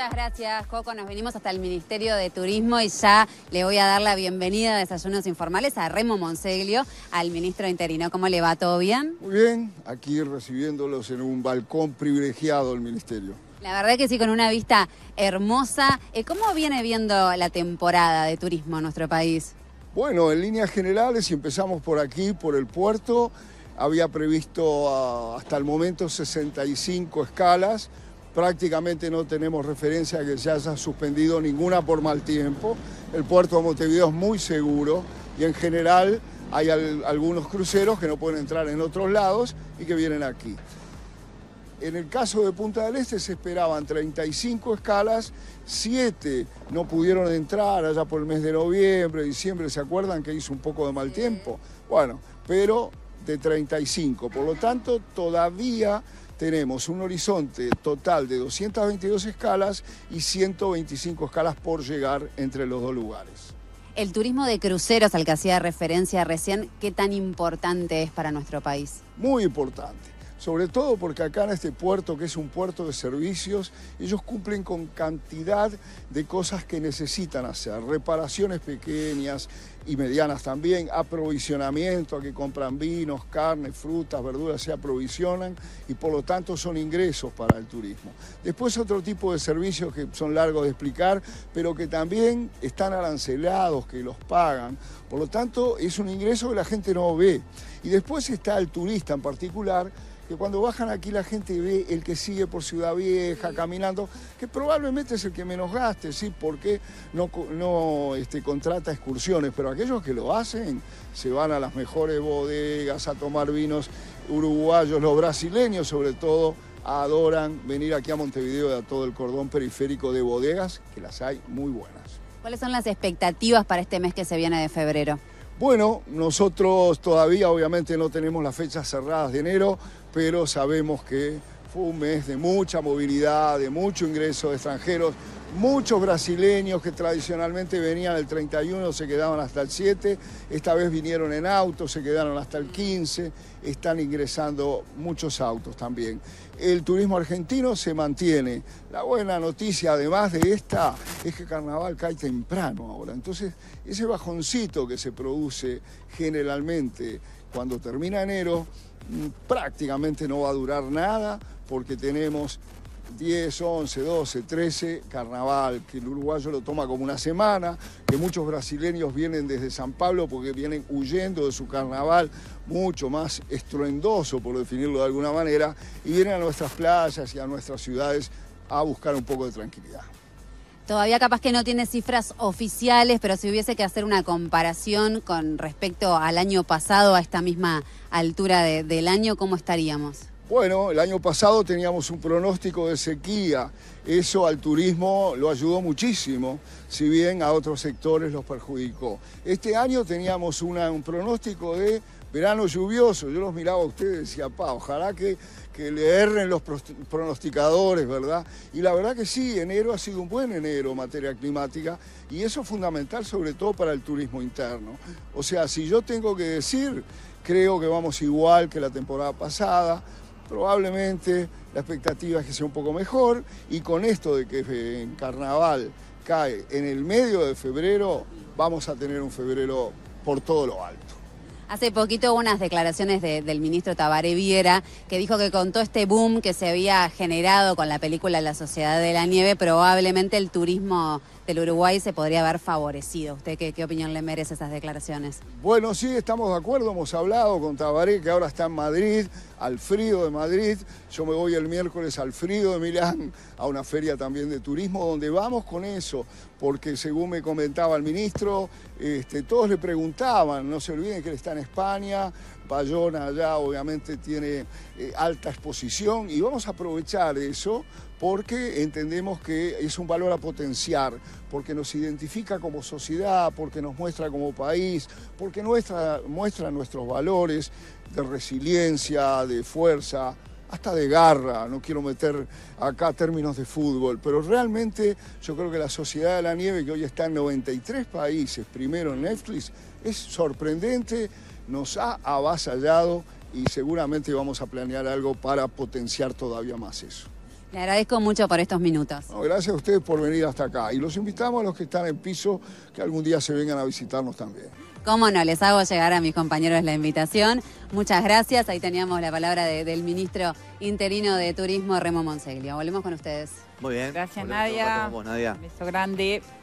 Muchas gracias, Coco. Nos venimos hasta el Ministerio de Turismo y ya le voy a dar la bienvenida a Desayunos Informales a Remo Monzeglio, al ministro interino. ¿Cómo le va? ¿Todo bien? Muy bien, aquí recibiéndolos en un balcón privilegiado del Ministerio. La verdad que sí, con una vista hermosa. ¿Cómo viene viendo la temporada de turismo en nuestro país? Bueno, en líneas generales, si empezamos por aquí, por el puerto, había previsto hasta el momento 65 escalas. Prácticamente no tenemos referencia a que se haya suspendido ninguna por mal tiempo. El puerto de Montevideo es muy seguro y en general hay algunos cruceros que no pueden entrar en otros lados y que vienen aquí. En el caso de Punta del Este se esperaban 35 escalas, 7 no pudieron entrar allá por el mes de noviembre, diciembre, ¿se acuerdan que hizo un poco de mal tiempo? Bueno, pero de 35, por lo tanto todavía tenemos un horizonte total de 222 escalas y 125 escalas por llegar entre los dos lugares. El turismo de cruceros al que hacía referencia recién, ¿qué tan importante es para nuestro país? Muy importante. Sobre todo porque acá en este puerto, que es un puerto de servicios, ellos cumplen con cantidad de cosas que necesitan hacer. Reparaciones pequeñas y medianas también, aprovisionamiento, a que compran vinos, carnes, frutas, verduras, se aprovisionan y por lo tanto son ingresos para el turismo. Después otro tipo de servicios que son largos de explicar, pero que también están arancelados, que los pagan. Por lo tanto es un ingreso que la gente no ve. Y después está el turista en particular, que cuando bajan aquí la gente ve el que sigue por Ciudad Vieja, caminando, que probablemente es el que menos gaste, ¿sí? Porque no contrata excursiones, pero aquellos que lo hacen se van a las mejores bodegas a tomar vinos uruguayos, los brasileños sobre todo, adoran venir aquí a Montevideo y a todo el cordón periférico de bodegas, que las hay muy buenas. ¿Cuáles son las expectativas para este mes que se viene de febrero? Bueno, nosotros todavía obviamente no tenemos las fechas cerradas de enero, pero sabemos que fue un mes de mucha movilidad, de mucho ingreso de extranjeros, muchos brasileños que tradicionalmente venían el 31, se quedaban hasta el 7, esta vez vinieron en auto, se quedaron hasta el 15, están ingresando muchos autos también. El turismo argentino se mantiene. La buena noticia, además de esta, es que Carnaval cae temprano ahora. Entonces, ese bajoncito que se produce generalmente cuando termina enero, prácticamente no va a durar nada porque tenemos 10, 11, 12, 13, Carnaval, que el uruguayo lo toma como una semana, que muchos brasileños vienen desde San Pablo porque vienen huyendo de su Carnaval mucho más estruendoso, por definirlo de alguna manera, y vienen a nuestras playas y a nuestras ciudades a buscar un poco de tranquilidad. Todavía capaz que no tiene cifras oficiales, pero si hubiese que hacer una comparación con respecto al año pasado, a esta misma altura del año, ¿cómo estaríamos? Bueno, el año pasado teníamos un pronóstico de sequía, eso al turismo lo ayudó muchísimo, si bien a otros sectores los perjudicó. Este año teníamos un pronóstico de verano lluvioso, yo los miraba a ustedes y decía, pa, ojalá que le erren los pronosticadores, ¿verdad? Y la verdad que sí, enero ha sido un buen enero en materia climática y eso es fundamental sobre todo para el turismo interno. O sea, si yo tengo que decir, creo que vamos igual que la temporada pasada, probablemente la expectativa es que sea un poco mejor y con esto de que en Carnaval cae en el medio de febrero, vamos a tener un febrero por todo lo alto. Hace poquito unas declaraciones del ministro Tabaré Viera que dijo que con todo este boom que se había generado con la película La Sociedad de la Nieve, probablemente el turismo del Uruguay se podría haber favorecido. ¿Usted qué opinión le merece esas declaraciones? Bueno, sí, estamos de acuerdo. Hemos hablado con Tabaré, que ahora está en Madrid, al frío de Madrid. Yo me voy el miércoles al frío de Milán, a una feria también de turismo, donde vamos con eso. Porque según me comentaba el ministro, todos le preguntaban, no se olviden que él está en España, Bayona allá obviamente tiene alta exposición y vamos a aprovechar eso porque entendemos que es un valor a potenciar, porque nos identifica como sociedad, porque nos muestra como país, porque muestra nuestros valores de resiliencia, de fuerza, hasta de garra, no quiero meter acá términos de fútbol, pero realmente yo creo que la Sociedad de la Nieve, que hoy está en 93 países, primero en Netflix, es sorprendente, nos ha avasallado y seguramente vamos a planear algo para potenciar todavía más eso. Le agradezco mucho por estos minutos. No, gracias a ustedes por venir hasta acá. Y los invitamos a los que están en piso, que algún día se vengan a visitarnos también. Cómo no, les hago llegar a mis compañeros la invitación. Muchas gracias. Ahí teníamos la palabra del ministro interino de Turismo, Remo Monzeglio. Volvemos con ustedes. Muy bien. Gracias, Nadia. Un beso grande.